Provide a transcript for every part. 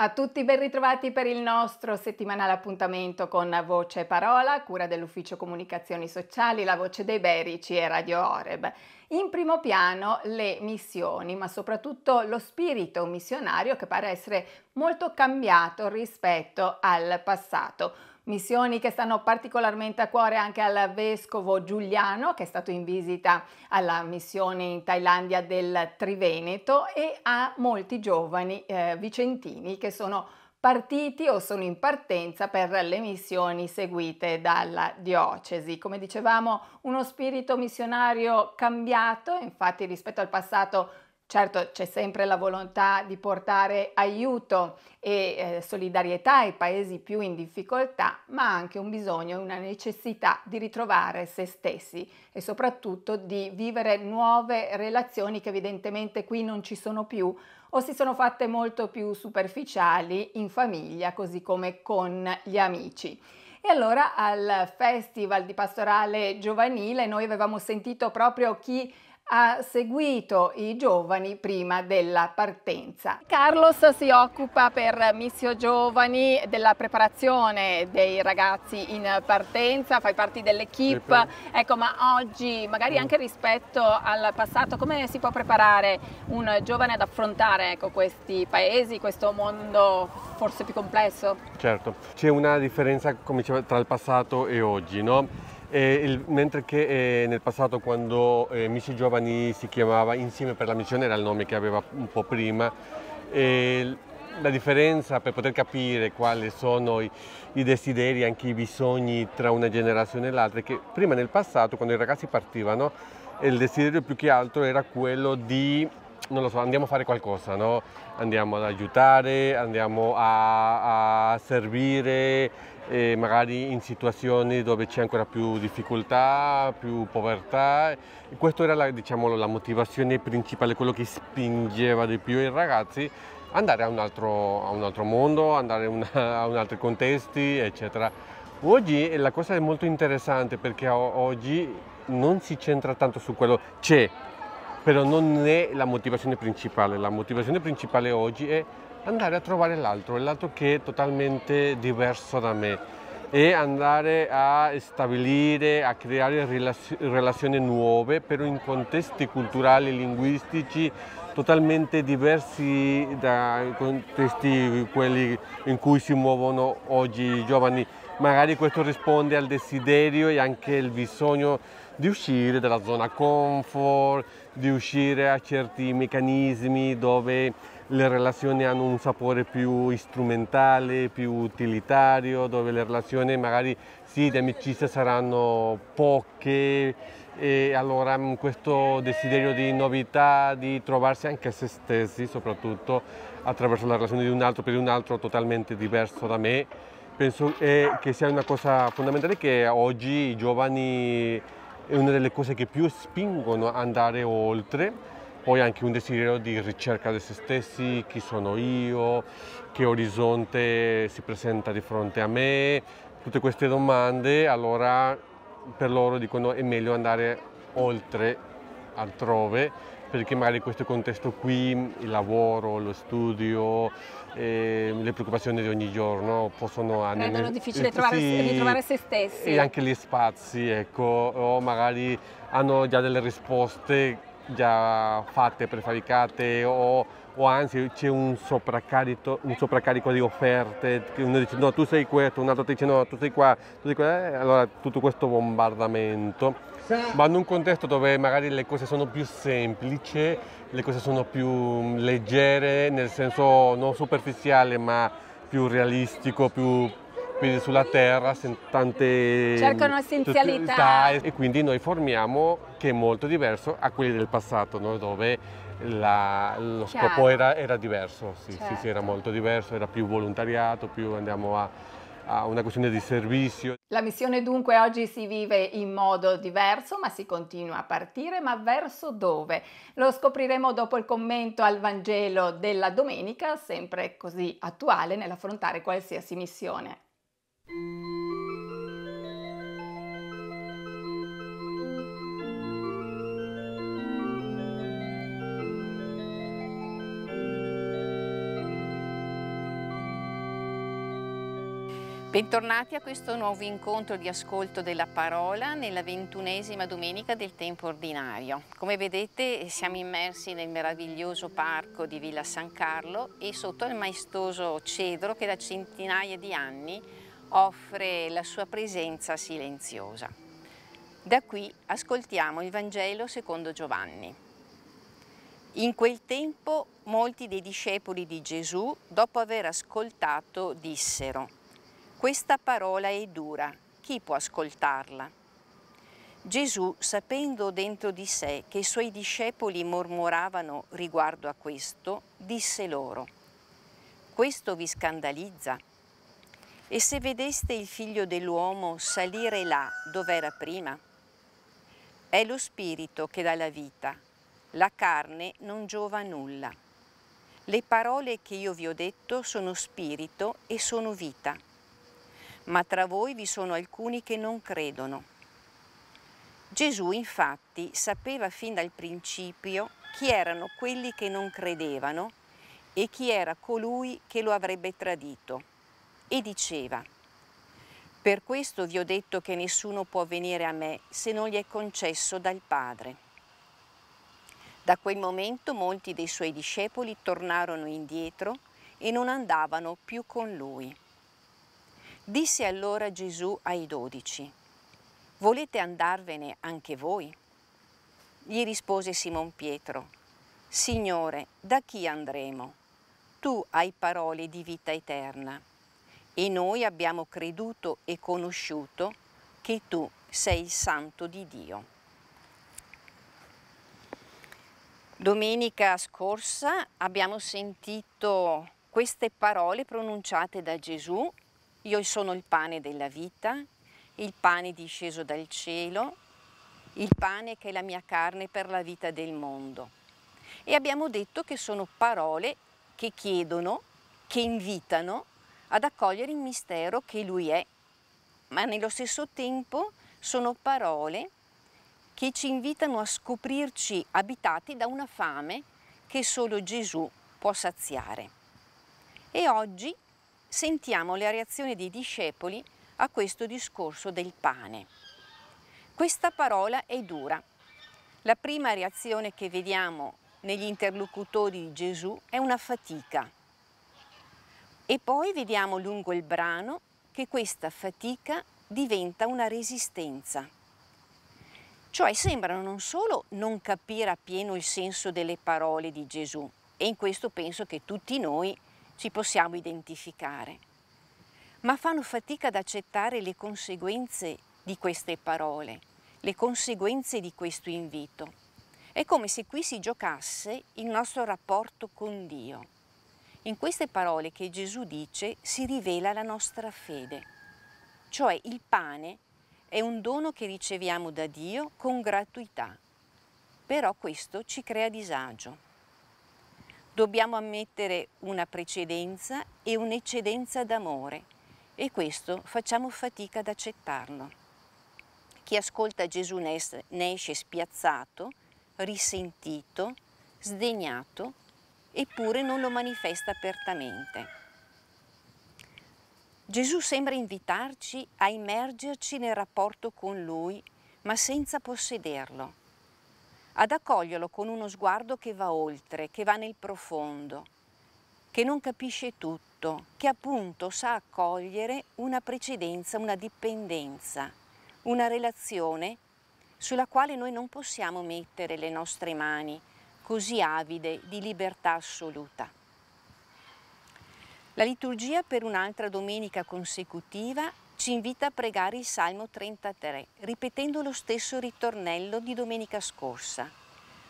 A tutti ben ritrovati per il nostro settimanale appuntamento con Voce e Parola, cura dell'Ufficio Comunicazioni Sociali, La Voce dei Berici e Radio Oreb. In primo piano le missioni, ma soprattutto lo spirito missionario che pare essere molto cambiato rispetto al passato. Missioni che stanno particolarmente a cuore anche al Vescovo Giuliano, che è stato in visita alla missione in Thailandia del Triveneto, e a molti giovani vicentini che sono partiti o sono in partenza per le missioni seguite dalla diocesi. Come dicevamo, uno spirito missionario cambiato, infatti rispetto al passato. Certo, c'è sempre la volontà di portare aiuto e solidarietà ai paesi più in difficoltà, ma anche un bisogno e una necessità di ritrovare se stessi e soprattutto di vivere nuove relazioni che evidentemente qui non ci sono più o si sono fatte molto più superficiali in famiglia, così come con gli amici. E allora al Festival di Pastorale Giovanile noi avevamo sentito proprio chi ha seguito i giovani prima della partenza. Carlos si occupa per Missio Giovani della preparazione dei ragazzi in partenza, fai parte dell'equipe, ecco, ma oggi magari anche rispetto al passato come si può preparare un giovane ad affrontare, ecco, questi paesi, questo mondo forse più complesso? Certo, c'è una differenza, come diceva, tra il passato e oggi, no? Mentre che nel passato, quando Missio Giovani si chiamava Insieme per la Missione, era il nome che aveva un po' prima, la differenza per poter capire quali sono i desideri, anche i bisogni tra una generazione e l'altra, è che prima nel passato, quando i ragazzi partivano, il desiderio più che altro era quello di, non lo so, andiamo a fare qualcosa, no? Andiamo ad aiutare, andiamo a servire, magari in situazioni dove c'è ancora più difficoltà, più povertà. E questa era la motivazione principale, quello che spingeva di più i ragazzi andare a un altro mondo, andare a un altro contesto, eccetera. Oggi la cosa è molto interessante perché oggi non si centra tanto su quello, c'è, però non è la motivazione principale. La motivazione principale oggi è andare a trovare l'altro che è totalmente diverso da me, e andare a stabilire, a creare relazioni nuove, però in contesti culturali e linguistici totalmente diversi da contesti quelli in cui si muovono oggi i giovani. Magari questo risponde al desiderio e anche il bisogno di uscire dalla zona comfort, di uscire a certi meccanismi dove le relazioni hanno un sapore più strumentale, più utilitario, dove le relazioni magari sì, di amicizia saranno poche, e allora questo desiderio di novità, di trovarsi anche a se stessi, soprattutto attraverso la relazione di un altro per un altro totalmente diverso da me, penso che sia una cosa fondamentale che oggi i giovani è una delle cose che più spingono ad andare oltre. Poi anche un desiderio di ricerca di se stessi, chi sono io, che orizzonte si presenta di fronte a me, tutte queste domande, allora per loro dicono è meglio andare oltre, altrove, perché magari questo contesto qui, il lavoro, lo studio, le preoccupazioni di ogni giorno possono anche rendono difficile ritrovare se stessi. E anche gli spazi, ecco, o magari hanno già delle risposte già fatte, prefabbricate, o anzi c'è un sovraccarico di offerte, che uno dice no tu sei questo, un altro ti dice no tu sei qua, tu sei qua, allora tutto questo bombardamento. Ma in un contesto dove magari le cose sono più semplici, le cose sono più leggere, nel senso non superficiale ma più realistico, più sulla terra, tante cercano essenzialità, e quindi noi formiamo che è molto diverso a quelli del passato, no? Dove lo scopo era diverso, sì, certo. Sì, era molto diverso, era più volontariato, più andiamo a una questione di servizio. La missione dunque oggi si vive in modo diverso, ma si continua a partire, ma verso dove? Lo scopriremo dopo il commento al Vangelo della domenica, sempre così attuale nell'affrontare qualsiasi missione. Bentornati a questo nuovo incontro di ascolto della parola nella 21ª domenica del tempo ordinario. Come vedete siamo immersi nel meraviglioso parco di Villa San Carlo e sotto il maestoso cedro che da centinaia di anni offre la sua presenza silenziosa. Da qui ascoltiamo il Vangelo secondo Giovanni. In quel tempo molti dei discepoli di Gesù, dopo aver ascoltato, dissero: questa parola è dura, chi può ascoltarla? Gesù, sapendo dentro di sé che i suoi discepoli mormoravano riguardo a questo, disse loro: questo vi scandalizza? E se vedeste il Figlio dell'uomo salire là dove era prima? È lo spirito che dà la vita, la carne non giova a nulla. Le parole che io vi ho detto sono spirito e sono vita. Ma tra voi vi sono alcuni che non credono. Gesù, infatti, sapeva fin dal principio chi erano quelli che non credevano e chi era colui che lo avrebbe tradito. E diceva: per questo vi ho detto che nessuno può venire a me se non gli è concesso dal Padre. Da quel momento molti dei suoi discepoli tornarono indietro e non andavano più con lui. Disse allora Gesù ai 12: volete andarvene anche voi? Gli rispose Simon Pietro: Signore, da chi andremo? Tu hai parole di vita eterna, e noi abbiamo creduto e conosciuto che tu sei il Santo di Dio. Domenica scorsa abbiamo sentito queste parole pronunciate da Gesù: io sono il pane della vita, il pane disceso dal cielo, il pane che è la mia carne per la vita del mondo. E abbiamo detto che sono parole che chiedono, che invitano ad accogliere il mistero che Lui è, ma nello stesso tempo sono parole che ci invitano a scoprirci abitati da una fame che solo Gesù può saziare. E oggi sentiamo la reazione dei discepoli a questo discorso del pane. Questa parola è dura. La prima reazione che vediamo negli interlocutori di Gesù è una fatica. E poi vediamo lungo il brano che questa fatica diventa una resistenza. Cioè sembrano non solo non capire appieno il senso delle parole di Gesù, e in questo penso che tutti noi ci possiamo identificare, ma fanno fatica ad accettare le conseguenze di queste parole, le conseguenze di questo invito. È come se qui si giocasse il nostro rapporto con Dio. In queste parole che Gesù dice si rivela la nostra fede, cioè il pane è un dono che riceviamo da Dio con gratuità, però questo ci crea disagio. Dobbiamo ammettere una precedenza e un'eccedenza d'amore, e questo facciamo fatica ad accettarlo. Chi ascolta Gesù ne esce spiazzato, risentito, sdegnato, eppure non lo manifesta apertamente. Gesù sembra invitarci a immergerci nel rapporto con Lui, ma senza possederlo, ad accoglierlo con uno sguardo che va oltre, che va nel profondo, che non capisce tutto, che appunto sa accogliere una precedenza, una dipendenza, una relazione sulla quale noi non possiamo mettere le nostre mani, così avide di libertà assoluta. La liturgia per un'altra domenica consecutiva ci invita a pregare il Salmo 33, ripetendo lo stesso ritornello di domenica scorsa.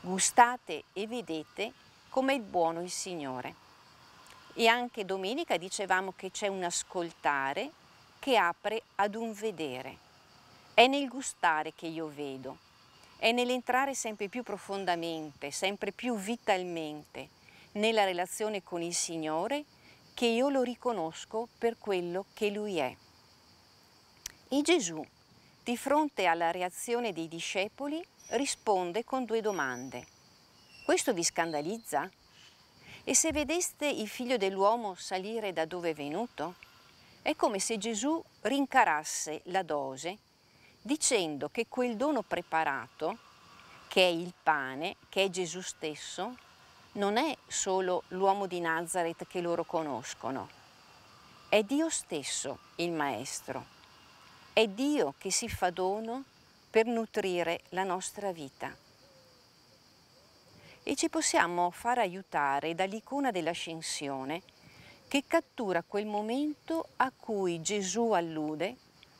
Gustate e vedete com'è buono il Signore. E anche domenica dicevamo che c'è un ascoltare che apre ad un vedere. È nel gustare che io vedo, è nell'entrare sempre più profondamente, sempre più vitalmente nella relazione con il Signore che io lo riconosco per quello che Lui è. E Gesù, di fronte alla reazione dei discepoli, risponde con due domande. Questo vi scandalizza? E se vedeste il Figlio dell'uomo salire da dove è venuto? È come se Gesù rincarasse la dose dicendo che quel dono preparato, che è il pane, che è Gesù stesso, non è solo l'uomo di Nazareth che loro conoscono, è Dio stesso il Maestro, è Dio che si fa dono per nutrire la nostra vita. E ci possiamo far aiutare dall'icona dell'Ascensione che cattura quel momento a cui Gesù allude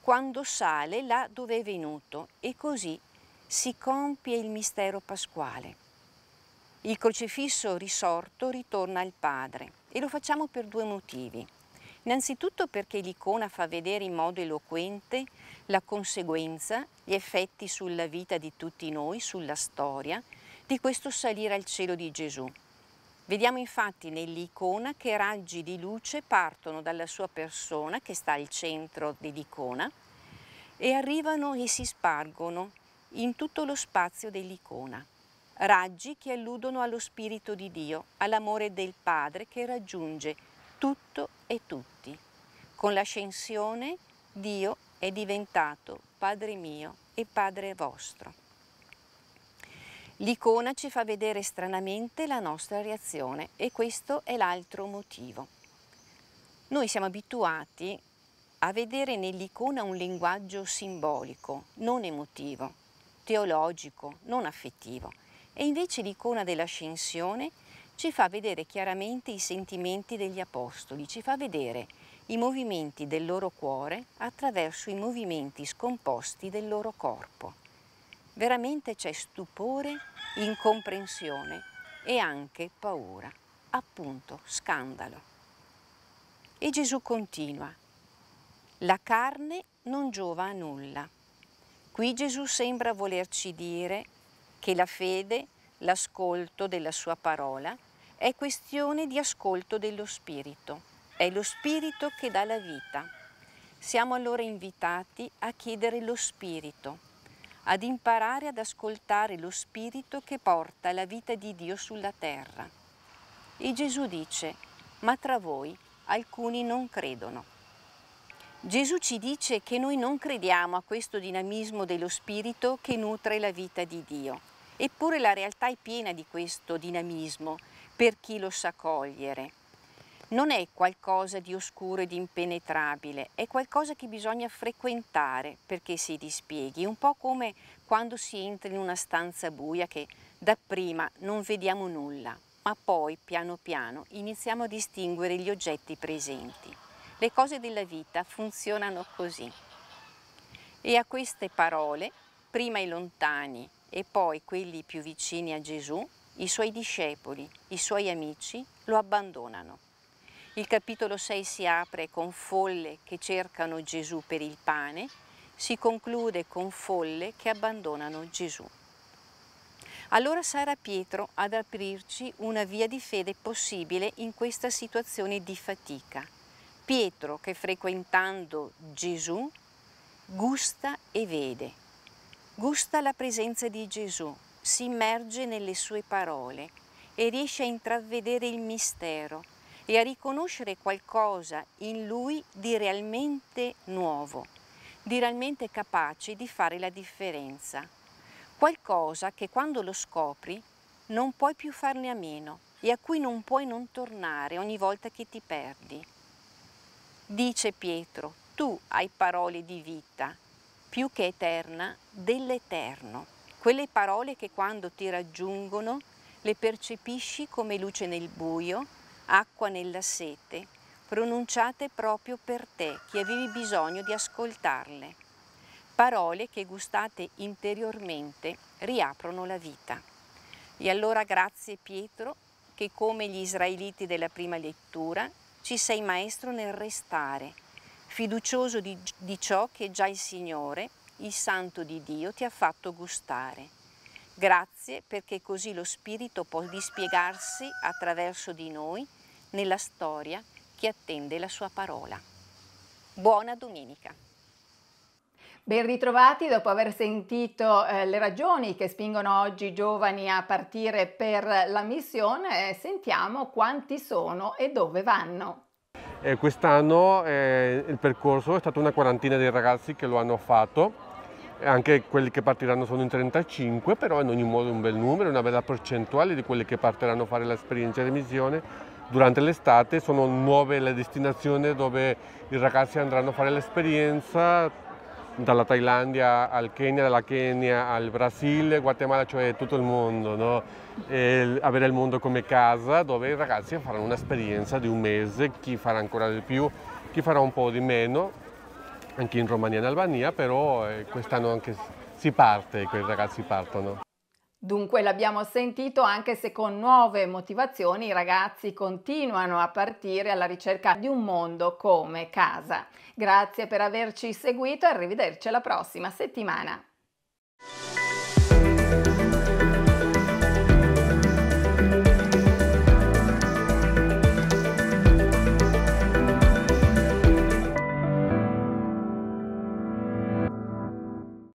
quando sale là dove è venuto e così si compie il mistero pasquale. Il crocifisso risorto ritorna al Padre e lo facciamo per due motivi. Innanzitutto perché l'icona fa vedere in modo eloquente la conseguenza, gli effetti sulla vita di tutti noi, sulla storia, di questo salire al cielo di Gesù. Vediamo infatti nell'icona che raggi di luce partono dalla sua persona, che sta al centro dell'icona, e arrivano e si spargono in tutto lo spazio dell'icona. Raggi che alludono allo Spirito di Dio, all'amore del Padre che raggiunge tutto e tutti. Con l'ascensione Dio è diventato Padre mio e Padre vostro. L'icona ci fa vedere stranamente la nostra reazione e questo è l'altro motivo. Noi siamo abituati a vedere nell'icona un linguaggio simbolico, non emotivo, teologico, non affettivo. E invece l'icona dell'Ascensione ci fa vedere chiaramente i sentimenti degli Apostoli, ci fa vedere i movimenti del loro cuore attraverso i movimenti scomposti del loro corpo. Veramente c'è stupore, incomprensione e anche paura, appunto scandalo. E Gesù continua, la carne non giova a nulla. Qui Gesù sembra volerci dire che la fede, l'ascolto della sua parola, è questione di ascolto dello Spirito, è lo Spirito che dà la vita. Siamo allora invitati a chiedere lo Spirito, ad imparare ad ascoltare lo Spirito che porta la vita di Dio sulla terra. E Gesù dice, ma tra voi alcuni non credono. Gesù ci dice che noi non crediamo a questo dinamismo dello Spirito che nutre la vita di Dio. Eppure la realtà è piena di questo dinamismo per chi lo sa cogliere. Non è qualcosa di oscuro e di impenetrabile, è qualcosa che bisogna frequentare perché si dispieghi, un po' come quando si entra in una stanza buia che dapprima non vediamo nulla, ma poi piano piano iniziamo a distinguere gli oggetti presenti. Le cose della vita funzionano così. E a queste parole, prima i lontani e poi quelli più vicini a Gesù, i suoi discepoli, i suoi amici, lo abbandonano. Il capitolo 6 si apre con folle che cercano Gesù per il pane, si conclude con folle che abbandonano Gesù. Allora sarà Pietro ad aprirci una via di fede possibile in questa situazione di fatica. Pietro che frequentando Gesù gusta e vede, gusta la presenza di Gesù, si immerge nelle sue parole e riesce a intravedere il mistero, e a riconoscere qualcosa in lui di realmente nuovo, di realmente capace di fare la differenza. Qualcosa che quando lo scopri non puoi più farne a meno e a cui non puoi non tornare ogni volta che ti perdi. Dice Pietro, tu hai parole di vita, più che eterna, dell'eterno. Quelle parole che quando ti raggiungono le percepisci come luce nel buio, acqua nella sete, pronunciate proprio per te, che avevi bisogno di ascoltarle. Parole che gustate interiormente riaprono la vita. E allora grazie Pietro, che come gli israeliti della prima lettura, ci sei maestro nel restare, fiducioso di ciò che già il Signore, il Santo di Dio, ti ha fatto gustare. Grazie perché così lo Spirito può dispiegarsi attraverso di noi nella storia che attende la sua parola. Buona domenica! Ben ritrovati dopo aver sentito le ragioni che spingono oggi i giovani a partire per la missione, sentiamo quanti sono e dove vanno. Quest'anno il percorso è stato una quarantina di ragazzi che lo hanno fatto, anche quelli che partiranno sono in 35, però in ogni modo un bel numero, una bella percentuale di quelli che partiranno a fare l'esperienza di missione durante l'estate. Sono 9 le destinazioni dove i ragazzi andranno a fare l'esperienza, dalla Thailandia al Kenya, dalla Kenya al Brasile, Guatemala, cioè tutto il mondo, no? E avere il mondo come casa, dove i ragazzi faranno un'esperienza di un mese, chi farà ancora di più, chi farà un po' di meno, anche in Romania e in Albania, però quest'anno anche si parte, quei ragazzi partono. Dunque l'abbiamo sentito, anche se con nuove motivazioni i ragazzi continuano a partire alla ricerca di un mondo come casa. Grazie per averci seguito e arrivederci alla prossima settimana.